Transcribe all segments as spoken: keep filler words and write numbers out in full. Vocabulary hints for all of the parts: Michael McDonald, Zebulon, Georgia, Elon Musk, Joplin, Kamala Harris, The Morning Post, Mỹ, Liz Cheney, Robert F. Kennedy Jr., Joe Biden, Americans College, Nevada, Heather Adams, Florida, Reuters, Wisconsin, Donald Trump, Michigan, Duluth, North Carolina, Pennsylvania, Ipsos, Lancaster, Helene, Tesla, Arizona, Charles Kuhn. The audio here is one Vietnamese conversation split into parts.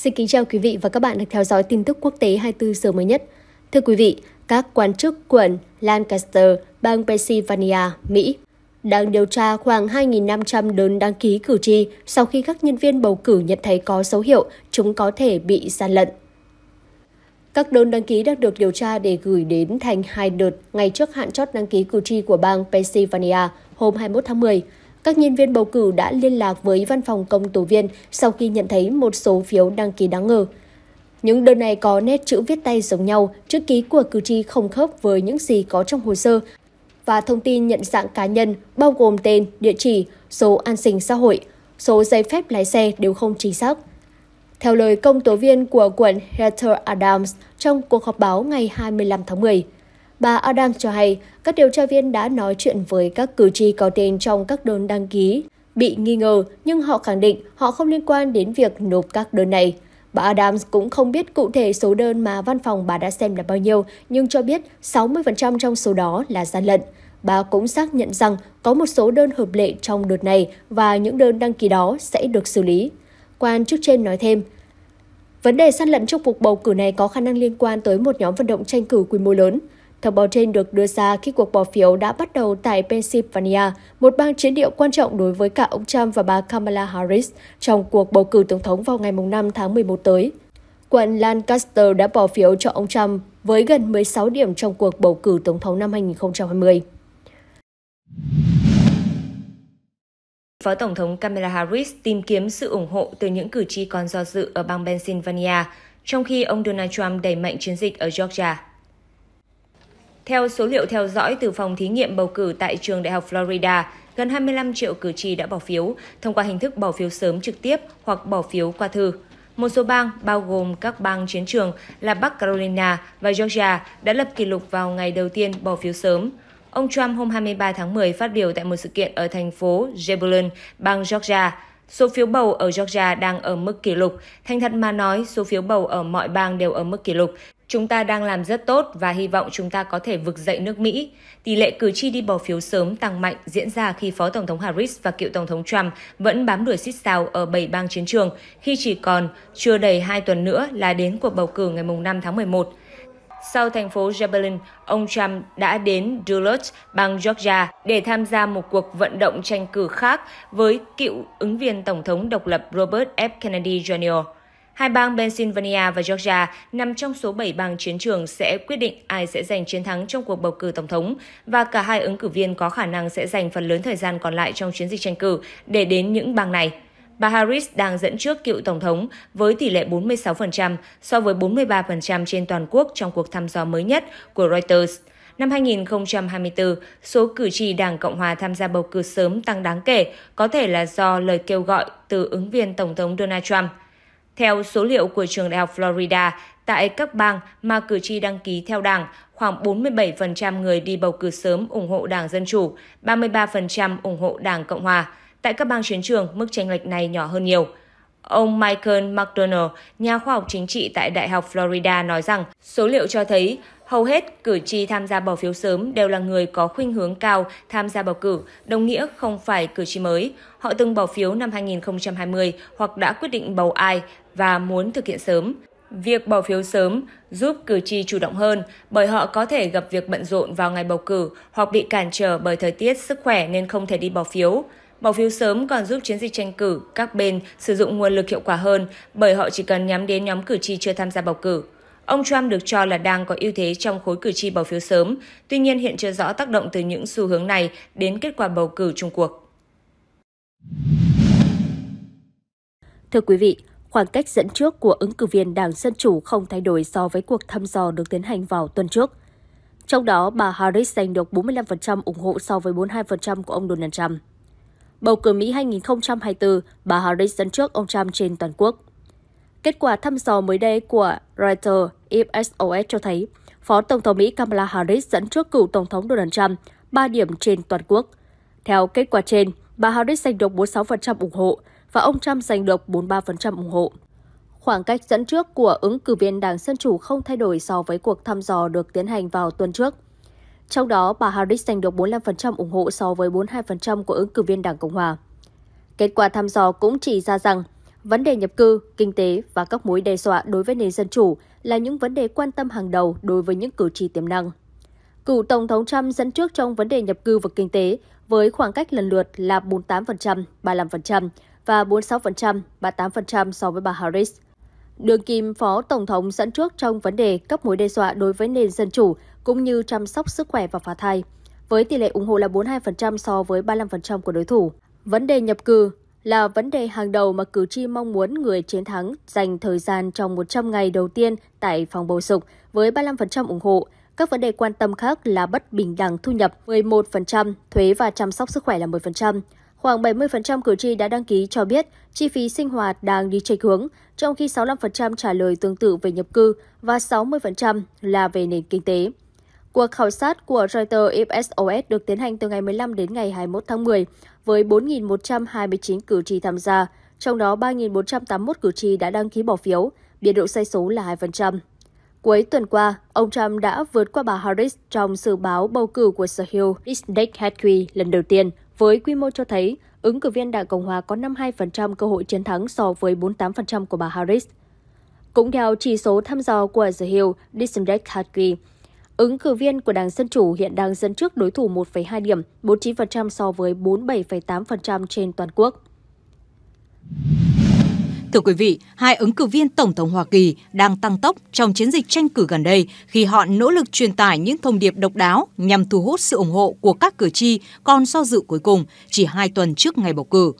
Xin kính chào quý vị và các bạn được theo dõi tin tức quốc tế hai mươi tư giờ mới nhất. Thưa quý vị, các quan chức quận Lancaster, bang Pennsylvania, Mỹ đang điều tra khoảng hai nghìn năm trăm đơn đăng ký cử tri sau khi các nhân viên bầu cử nhận thấy có dấu hiệu chúng có thể bị gian lận. Các đơn đăng ký đang được điều tra để gửi đến thành hai đợt ngay trước hạn chót đăng ký cử tri của bang Pennsylvania hôm hai mươi mốt tháng mười. Các nhân viên bầu cử đã liên lạc với văn phòng công tố viên sau khi nhận thấy một số phiếu đăng ký đáng ngờ. Những đơn này có nét chữ viết tay giống nhau, chữ ký của cử tri không khớp với những gì có trong hồ sơ và thông tin nhận dạng cá nhân bao gồm tên, địa chỉ, số an sinh xã hội, số giấy phép lái xe đều không chính xác. Theo lời công tố viên của quận Heather Adams trong cuộc họp báo ngày hai mươi lăm tháng mười, bà Adams cho hay các điều tra viên đã nói chuyện với các cử tri có tên trong các đơn đăng ký bị nghi ngờ, nhưng họ khẳng định họ không liên quan đến việc nộp các đơn này. Bà Adams cũng không biết cụ thể số đơn mà văn phòng bà đã xem là bao nhiêu, nhưng cho biết sáu mươi phần trăm trong số đó là gian lận. Bà cũng xác nhận rằng có một số đơn hợp lệ trong đợt này và những đơn đăng ký đó sẽ được xử lý. Quan chức trên nói thêm, vấn đề gian lận trong cuộc bầu cử này có khả năng liên quan tới một nhóm vận động tranh cử quy mô lớn. Thông báo trên được đưa ra khi cuộc bỏ phiếu đã bắt đầu tại Pennsylvania, một bang chiến địa quan trọng đối với cả ông Trump và bà Kamala Harris trong cuộc bầu cử tổng thống vào ngày năm tháng mười một tới. Quận Lancaster đã bỏ phiếu cho ông Trump với gần mười sáu điểm trong cuộc bầu cử tổng thống năm hai nghìn không trăm hai mươi. Phó Tổng thống Kamala Harris tìm kiếm sự ủng hộ từ những cử tri còn do dự ở bang Pennsylvania, trong khi ông Donald Trump đẩy mạnh chiến dịch ở Georgia. Theo số liệu theo dõi từ phòng thí nghiệm bầu cử tại trường Đại học Florida, gần hai mươi lăm triệu cử tri đã bỏ phiếu thông qua hình thức bỏ phiếu sớm trực tiếp hoặc bỏ phiếu qua thư. Một số bang, bao gồm các bang chiến trường là Bắc Carolina và Georgia, đã lập kỷ lục vào ngày đầu tiên bỏ phiếu sớm. Ông Trump hôm hai mươi ba tháng mười phát biểu tại một sự kiện ở thành phố Zebulon, bang Georgia. Số phiếu bầu ở Georgia đang ở mức kỷ lục. Thành thật mà nói, số phiếu bầu ở mọi bang đều ở mức kỷ lục. Chúng ta đang làm rất tốt và hy vọng chúng ta có thể vực dậy nước Mỹ. Tỷ lệ cử tri đi bỏ phiếu sớm tăng mạnh diễn ra khi Phó Tổng thống Harris và cựu Tổng thống Trump vẫn bám đuổi xít xào ở bảy bang chiến trường khi chỉ còn chưa đầy hai tuần nữa là đến cuộc bầu cử ngày năm tháng mười một. Sau thành phố Joplin, ông Trump đã đến Duluth, bang Georgia để tham gia một cuộc vận động tranh cử khác với cựu ứng viên Tổng thống độc lập Robert F. Kennedy junior Hai bang Pennsylvania và Georgia nằm trong số bảy bang chiến trường sẽ quyết định ai sẽ giành chiến thắng trong cuộc bầu cử tổng thống, và cả hai ứng cử viên có khả năng sẽ dành phần lớn thời gian còn lại trong chiến dịch tranh cử để đến những bang này. Bà Harris đang dẫn trước cựu tổng thống với tỷ lệ bốn mươi sáu phần trăm so với bốn mươi ba phần trăm trên toàn quốc trong cuộc thăm dò mới nhất của Reuters. Năm hai nghìn không trăm hai mươi tư, số cử tri Đảng Cộng hòa tham gia bầu cử sớm tăng đáng kể, có thể là do lời kêu gọi từ ứng viên Tổng thống Donald Trump. Theo số liệu của trường Đại học Florida, tại các bang mà cử tri đăng ký theo đảng, khoảng bốn mươi bảy phần trăm người đi bầu cử sớm ủng hộ Đảng Dân Chủ, ba mươi ba phần trăm ủng hộ Đảng Cộng Hòa. Tại các bang chiến trường, mức chênh lệch này nhỏ hơn nhiều. Ông Michael McDonald, nhà khoa học chính trị tại Đại học Florida, nói rằng số liệu cho thấy hầu hết cử tri tham gia bỏ phiếu sớm đều là người có khuynh hướng cao tham gia bầu cử, đồng nghĩa không phải cử tri mới. Họ từng bỏ phiếu năm hai nghìn không trăm hai mươi hoặc đã quyết định bầu ai và muốn thực hiện sớm. Việc bỏ phiếu sớm giúp cử tri chủ động hơn bởi họ có thể gặp việc bận rộn vào ngày bầu cử hoặc bị cản trở bởi thời tiết, sức khỏe nên không thể đi bỏ phiếu. Bỏ phiếu sớm còn giúp chiến dịch tranh cử các bên sử dụng nguồn lực hiệu quả hơn bởi họ chỉ cần nhắm đến nhóm cử tri chưa tham gia bầu cử. Ông Trump được cho là đang có ưu thế trong khối cử tri bỏ phiếu sớm, tuy nhiên hiện chưa rõ tác động từ những xu hướng này đến kết quả bầu cử chung cuộc. Thưa quý vị, khoảng cách dẫn trước của ứng cử viên Đảng Dân Chủ không thay đổi so với cuộc thăm dò được tiến hành vào tuần trước. Trong đó, bà Harris giành được bốn mươi lăm phần trăm ủng hộ so với bốn mươi hai phần trăm của ông Donald Trump. Bầu cử Mỹ hai nghìn không trăm hai mươi tư, bà Harris dẫn trước ông Trump trên toàn quốc. Kết quả thăm dò mới đây của Reuters, Ipsos cho thấy Phó Tổng thống Mỹ Kamala Harris dẫn trước cựu Tổng thống Donald Trump ba điểm trên toàn quốc. Theo kết quả trên, bà Harris giành được bốn mươi sáu phần trăm ủng hộ và ông Trump giành được bốn mươi ba phần trăm ủng hộ. Khoảng cách dẫn trước của ứng cử viên Đảng Dân Chủ không thay đổi so với cuộc thăm dò được tiến hành vào tuần trước. Trong đó, bà Harris giành được bốn mươi lăm phần trăm ủng hộ so với bốn mươi hai phần trăm của ứng cử viên Đảng Cộng Hòa. Kết quả thăm dò cũng chỉ ra rằng Vấn đề nhập cư, kinh tế và các mối đe dọa đối với nền dân chủ là những vấn đề quan tâm hàng đầu đối với những cử tri tiềm năng. Cựu Tổng thống Trump dẫn trước trong vấn đề nhập cư và kinh tế với khoảng cách lần lượt là bốn mươi tám phần trăm, ba mươi lăm phần trăm và bốn mươi sáu phần trăm, ba mươi tám phần trăm so với bà Harris. Đương kim Phó Tổng thống dẫn trước trong vấn đề các mối đe dọa đối với nền dân chủ cũng như chăm sóc sức khỏe và phá thai, với tỷ lệ ủng hộ là bốn mươi hai phần trăm so với ba mươi lăm phần trăm của đối thủ. Vấn đề nhập cư là vấn đề hàng đầu mà cử tri mong muốn người chiến thắng dành thời gian trong một trăm ngày đầu tiên tại phòng bầu dục với ba mươi lăm phần trăm ủng hộ. Các vấn đề quan tâm khác là bất bình đẳng thu nhập mười một phần trăm, thuế và chăm sóc sức khỏe là mười phần trăm. Khoảng bảy mươi phần trăm cử tri đã đăng ký cho biết chi phí sinh hoạt đang đi chệch hướng, trong khi sáu mươi lăm phần trăm trả lời tương tự về nhập cư và sáu mươi phần trăm là về nền kinh tế. Cuộc khảo sát của Reuters Ipsos được tiến hành từ ngày mười lăm đến ngày hai mươi mốt tháng mười với bốn nghìn một trăm hai mươi chín cử tri tham gia, trong đó ba nghìn bốn trăm tám mươi mốt cử tri đã đăng ký bỏ phiếu, biên độ sai số là hai phần trăm. Cuối tuần qua, ông Trump đã vượt qua bà Harris trong dự báo bầu cử của Sở Hill District Hathaway lần đầu tiên, với quy mô cho thấy ứng cử viên Đảng Cộng hòa có năm mươi hai phần trăm cơ hội chiến thắng so với bốn mươi tám phần trăm của bà Harris. Cũng theo chỉ số thăm dò của The Hill District Hathaway, ứng cử viên của Đảng Dân Chủ hiện đang dẫn trước đối thủ một phẩy hai điểm, bốn mươi chín phần trăm so với bốn mươi bảy phẩy tám phần trăm trên toàn quốc. Thưa quý vị, hai ứng cử viên Tổng thống Hoa Kỳ đang tăng tốc trong chiến dịch tranh cử gần đây khi họ nỗ lực truyền tải những thông điệp độc đáo nhằm thu hút sự ủng hộ của các cử tri còn do dự cuối cùng chỉ hai tuần trước ngày bầu cử.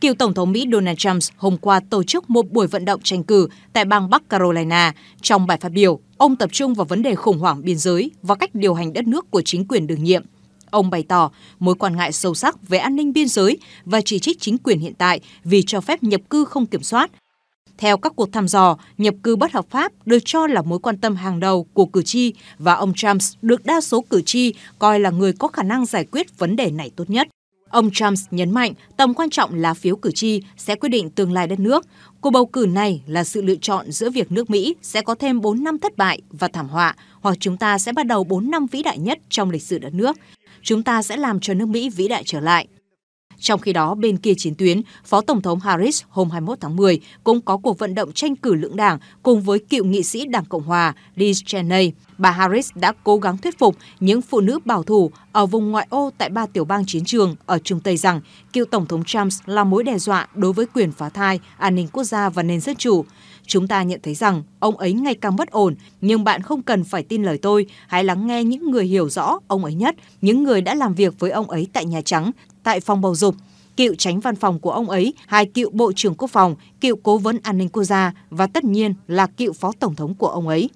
Cựu Tổng thống Mỹ Donald Trump hôm qua tổ chức một buổi vận động tranh cử tại bang Bắc Carolina. Trong bài phát biểu, ông tập trung vào vấn đề khủng hoảng biên giới và cách điều hành đất nước của chính quyền đương nhiệm. Ông bày tỏ mối quan ngại sâu sắc về an ninh biên giới và chỉ trích chính quyền hiện tại vì cho phép nhập cư không kiểm soát. Theo các cuộc thăm dò, nhập cư bất hợp pháp được cho là mối quan tâm hàng đầu của cử tri và ông Trump được đa số cử tri coi là người có khả năng giải quyết vấn đề này tốt nhất. Ông Trump nhấn mạnh tầm quan trọng là phiếu cử tri sẽ quyết định tương lai đất nước. Cuộc bầu cử này là sự lựa chọn giữa việc nước Mỹ sẽ có thêm bốn năm thất bại và thảm họa hoặc chúng ta sẽ bắt đầu bốn năm vĩ đại nhất trong lịch sử đất nước. Chúng ta sẽ làm cho nước Mỹ vĩ đại trở lại. Trong khi đó, bên kia chiến tuyến, Phó Tổng thống Harris hôm hai mươi mốt tháng mười cũng có cuộc vận động tranh cử lưỡng đảng cùng với cựu nghị sĩ Đảng Cộng hòa Liz Cheney. Bà Harris đã cố gắng thuyết phục những phụ nữ bảo thủ ở vùng ngoại ô tại ba tiểu bang chiến trường ở Trung Tây rằng cựu Tổng thống Trump là mối đe dọa đối với quyền phá thai, an ninh quốc gia và nền dân chủ. Chúng ta nhận thấy rằng ông ấy ngày càng bất ổn, nhưng bạn không cần phải tin lời tôi, hãy lắng nghe những người hiểu rõ ông ấy nhất, những người đã làm việc với ông ấy tại Nhà Trắng, tại phòng bầu dục, cựu tránh văn phòng của ông ấy, hai cựu bộ trưởng quốc phòng, cựu cố vấn an ninh quốc gia và tất nhiên là cựu phó tổng thống của ông ấy.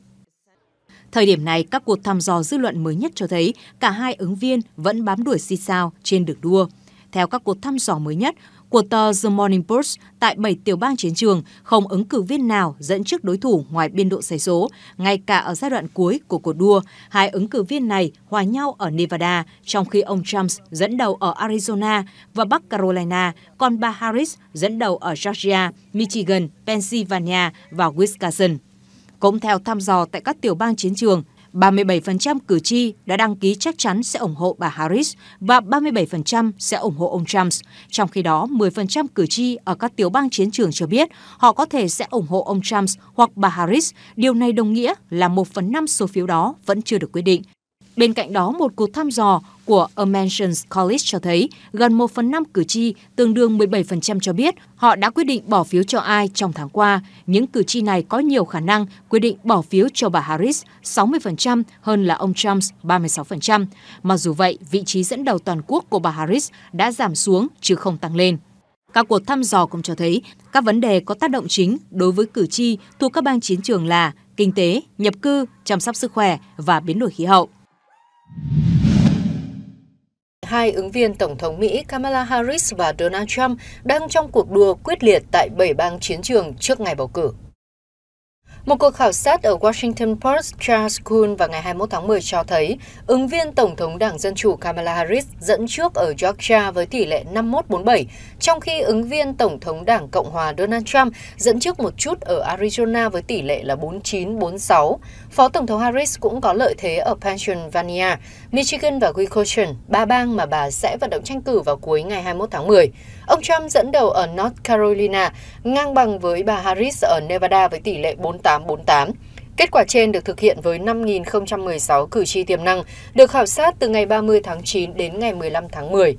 Thời điểm này, các cuộc thăm dò dư luận mới nhất cho thấy cả hai ứng viên vẫn bám đuổi xì xào trên đường đua. Theo các cuộc thăm dò mới nhất của tờ The Morning Post, tại bảy tiểu bang chiến trường, không ứng cử viên nào dẫn trước đối thủ ngoài biên độ sai số. Ngay cả ở giai đoạn cuối của cuộc đua, hai ứng cử viên này hòa nhau ở Nevada, trong khi ông Trump dẫn đầu ở Arizona và Bắc Carolina, còn bà Harris dẫn đầu ở Georgia, Michigan, Pennsylvania và Wisconsin. Cũng theo thăm dò tại các tiểu bang chiến trường, ba mươi bảy phần trăm cử tri đã đăng ký chắc chắn sẽ ủng hộ bà Harris và ba mươi bảy phần trăm sẽ ủng hộ ông Trump. Trong khi đó, mười phần trăm cử tri ở các tiểu bang chiến trường cho biết họ có thể sẽ ủng hộ ông Trump hoặc bà Harris. Điều này đồng nghĩa là một phần năm số phiếu đó vẫn chưa được quyết định. Bên cạnh đó, một cuộc thăm dò của Americans College cho thấy gần một phần năm cử tri, tương đương mười bảy phần trăm cho biết họ đã quyết định bỏ phiếu cho ai trong tháng qua. Những cử tri này có nhiều khả năng quyết định bỏ phiếu cho bà Harris sáu mươi phần trăm hơn là ông Trump ba mươi sáu phần trăm. Mặc dù vậy, vị trí dẫn đầu toàn quốc của bà Harris đã giảm xuống chứ không tăng lên. Các cuộc thăm dò cũng cho thấy các vấn đề có tác động chính đối với cử tri thuộc các bang chiến trường là kinh tế, nhập cư, chăm sóc sức khỏe và biến đổi khí hậu. Hai ứng viên Tổng thống Mỹ Kamala Harris và Donald Trump đang trong cuộc đua quyết liệt tại bảy bang chiến trường trước ngày bầu cử. Một cuộc khảo sát ở Washington Post Charles Kuhn vào ngày hai mươi mốt tháng mười cho thấy ứng viên Tổng thống Đảng Dân Chủ Kamala Harris dẫn trước ở Georgia với tỷ lệ năm mươi mốt bốn mươi bảy, trong khi ứng viên Tổng thống Đảng Cộng hòa Donald Trump dẫn trước một chút ở Arizona với tỷ lệ là bốn mươi chín bốn mươi sáu. Phó Tổng thống Harris cũng có lợi thế ở Pennsylvania, Michigan và Wisconsin, ba bang mà bà sẽ vận động tranh cử vào cuối ngày hai mươi mốt tháng mười. Ông Trump dẫn đầu ở North Carolina, ngang bằng với bà Harris ở Nevada với tỷ lệ bốn mươi tám bốn mươi tám. Kết quả trên được thực hiện với năm nghìn không trăm mười sáu cử tri tiềm năng, được khảo sát từ ngày ba mươi tháng chín đến ngày mười lăm tháng mười.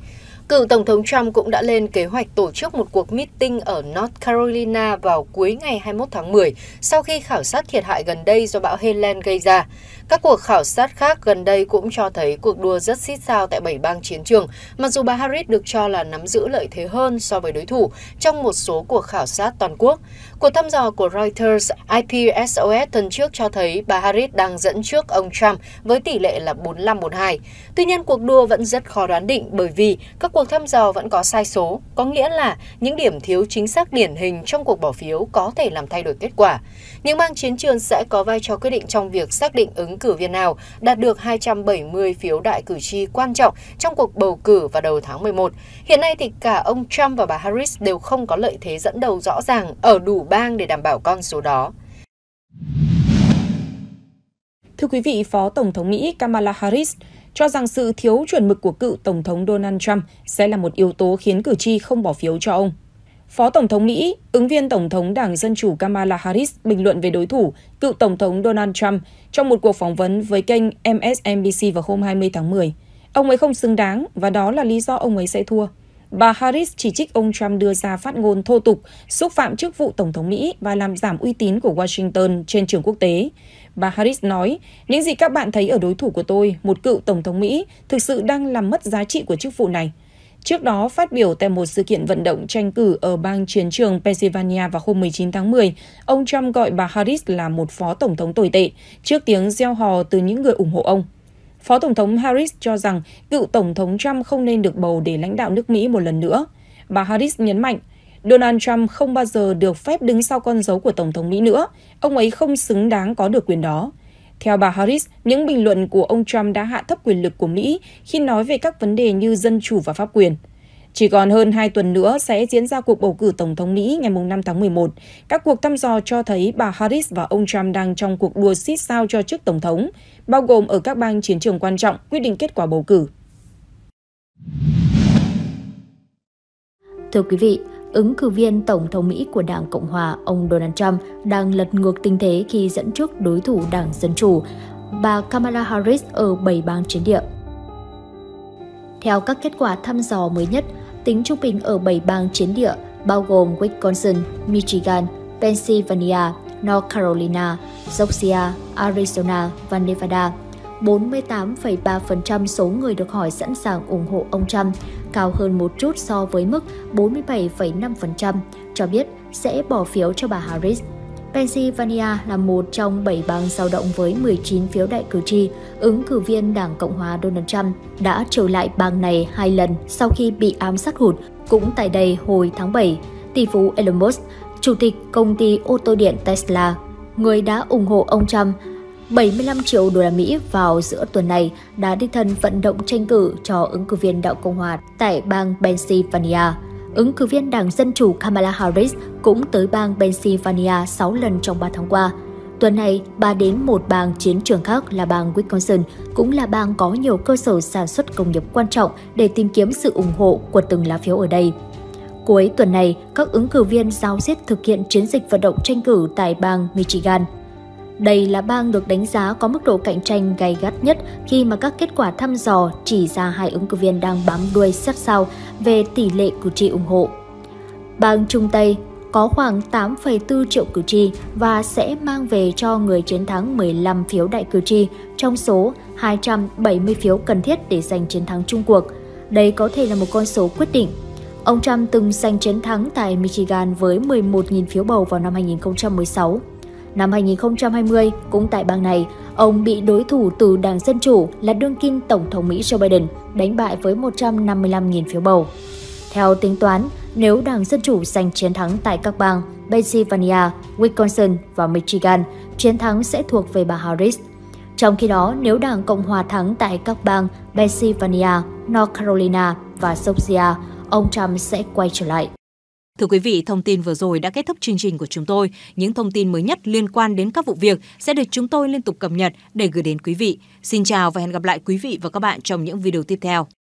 Cựu Tổng thống Trump cũng đã lên kế hoạch tổ chức một cuộc meeting ở North Carolina vào cuối ngày hai mươi mốt tháng mười sau khi khảo sát thiệt hại gần đây do bão Helene gây ra. Các cuộc khảo sát khác gần đây cũng cho thấy cuộc đua rất xít xao tại bảy bang chiến trường, mặc dù bà Harris được cho là nắm giữ lợi thế hơn so với đối thủ trong một số cuộc khảo sát toàn quốc. Cuộc thăm dò của Reuters Ipsos tuần trước cho thấy bà Harris đang dẫn trước ông Trump với tỷ lệ là bốn mươi lăm bốn mươi hai. Tuy nhiên, cuộc đua vẫn rất khó đoán định bởi vì các cuộc thăm dò vẫn có sai số, có nghĩa là những điểm thiếu chính xác điển hình trong cuộc bỏ phiếu có thể làm thay đổi kết quả. Những bang chiến trường sẽ có vai trò quyết định trong việc xác định ứng cử viên nào đạt được hai trăm bảy mươi phiếu đại cử tri quan trọng trong cuộc bầu cử vào đầu tháng mười một. Hiện nay thì cả ông Trump và bà Harris đều không có lợi thế dẫn đầu rõ ràng ở đủ bang để đảm bảo con số đó. Thưa quý vị, Phó Tổng thống Mỹ Kamala Harris cho rằng sự thiếu chuẩn mực của cựu Tổng thống Donald Trump sẽ là một yếu tố khiến cử tri không bỏ phiếu cho ông. Phó Tổng thống Mỹ, ứng viên Tổng thống Đảng Dân Chủ Kamala Harris bình luận về đối thủ, cựu Tổng thống Donald Trump trong một cuộc phỏng vấn với kênh em ét en bê xê vào hôm hai mươi tháng mười. Ông ấy không xứng đáng và đó là lý do ông ấy sẽ thua. Bà Harris chỉ trích ông Trump đưa ra phát ngôn thô tục, xúc phạm chức vụ Tổng thống Mỹ và làm giảm uy tín của Washington trên trường quốc tế. Bà Harris nói, những gì các bạn thấy ở đối thủ của tôi, một cựu Tổng thống Mỹ, thực sự đang làm mất giá trị của chức vụ này. Trước đó, phát biểu tại một sự kiện vận động tranh cử ở bang chiến trường Pennsylvania vào hôm mười chín tháng mười, ông Trump gọi bà Harris là một phó tổng thống tồi tệ, trước tiếng reo hò từ những người ủng hộ ông. Phó Tổng thống Harris cho rằng cựu Tổng thống Trump không nên được bầu để lãnh đạo nước Mỹ một lần nữa. Bà Harris nhấn mạnh, Donald Trump không bao giờ được phép đứng sau con dấu của Tổng thống Mỹ nữa. Ông ấy không xứng đáng có được quyền đó. Theo bà Harris, những bình luận của ông Trump đã hạ thấp quyền lực của Mỹ khi nói về các vấn đề như dân chủ và pháp quyền. Chỉ còn hơn hai tuần nữa sẽ diễn ra cuộc bầu cử Tổng thống Mỹ ngày năm tháng mười một. Các cuộc thăm dò cho thấy bà Harris và ông Trump đang trong cuộc đua xít xao cho chức Tổng thống, bao gồm ở các bang chiến trường quan trọng quyết định kết quả bầu cử. Thưa quý vị, ứng cử viên Tổng thống Mỹ của Đảng Cộng hòa, ông Donald Trump đang lật ngược tình thế khi dẫn trước đối thủ Đảng Dân Chủ, bà Kamala Harris ở bảy bang chiến địa. Theo các kết quả thăm dò mới nhất, tính trung bình ở bảy bang chiến địa bao gồm Wisconsin, Michigan, Pennsylvania, North Carolina, Georgia, Arizona và Nevada, bốn mươi tám phẩy ba phần trăm số người được hỏi sẵn sàng ủng hộ ông Trump, cao hơn một chút so với mức bốn mươi bảy phẩy năm phần trăm cho biết sẽ bỏ phiếu cho bà Harris. Pennsylvania là một trong bảy bang dao động với mười chín phiếu đại cử tri, ứng cử viên Đảng Cộng hòa Donald Trump đã trở lại bang này hai lần sau khi bị ám sát hụt cũng tại đây hồi tháng bảy. Tỷ phú Elon Musk, chủ tịch công ty ô tô điện Tesla, người đã ủng hộ ông Trump bảy mươi lăm triệu đô la Mỹ vào giữa tuần này, đã đích thân vận động tranh cử cho ứng cử viên Đảng Cộng hòa tại bang Pennsylvania. Ứng cử viên Đảng Dân Chủ Kamala Harris cũng tới bang Pennsylvania sáu lần trong ba tháng qua. Tuần này, bà đến một bang chiến trường khác là bang Wisconsin, cũng là bang có nhiều cơ sở sản xuất công nghiệp quan trọng để tìm kiếm sự ủng hộ của từng lá phiếu ở đây. Cuối tuần này, các ứng cử viên giáo diết thực hiện chiến dịch vận động tranh cử tại bang Michigan. Đây là bang được đánh giá có mức độ cạnh tranh gay gắt nhất khi mà các kết quả thăm dò chỉ ra hai ứng cử viên đang bám đuôi sát sao về tỷ lệ cử tri ủng hộ. Bang Trung Tây có khoảng tám phẩy bốn triệu cử tri và sẽ mang về cho người chiến thắng mười lăm phiếu đại cử tri trong số hai trăm bảy mươi phiếu cần thiết để giành chiến thắng chung cuộc. Đây có thể là một con số quyết định. Ông Trump từng giành chiến thắng tại Michigan với mười một nghìn phiếu bầu vào năm hai nghìn không trăm mười sáu. Năm hai nghìn không trăm hai mươi, cũng tại bang này, ông bị đối thủ từ Đảng Dân Chủ là đương kim Tổng thống Mỹ Joe Biden đánh bại với một trăm năm mươi lăm nghìn phiếu bầu. Theo tính toán, nếu Đảng Dân Chủ giành chiến thắng tại các bang Pennsylvania, Wisconsin và Michigan, chiến thắng sẽ thuộc về bà Harris. Trong khi đó, nếu Đảng Cộng Hòa thắng tại các bang Pennsylvania, North Carolina và Georgia, ông Trump sẽ quay trở lại. Thưa quý vị, thông tin vừa rồi đã kết thúc chương trình của chúng tôi. Những thông tin mới nhất liên quan đến các vụ việc sẽ được chúng tôi liên tục cập nhật để gửi đến quý vị. Xin chào và hẹn gặp lại quý vị và các bạn trong những video tiếp theo.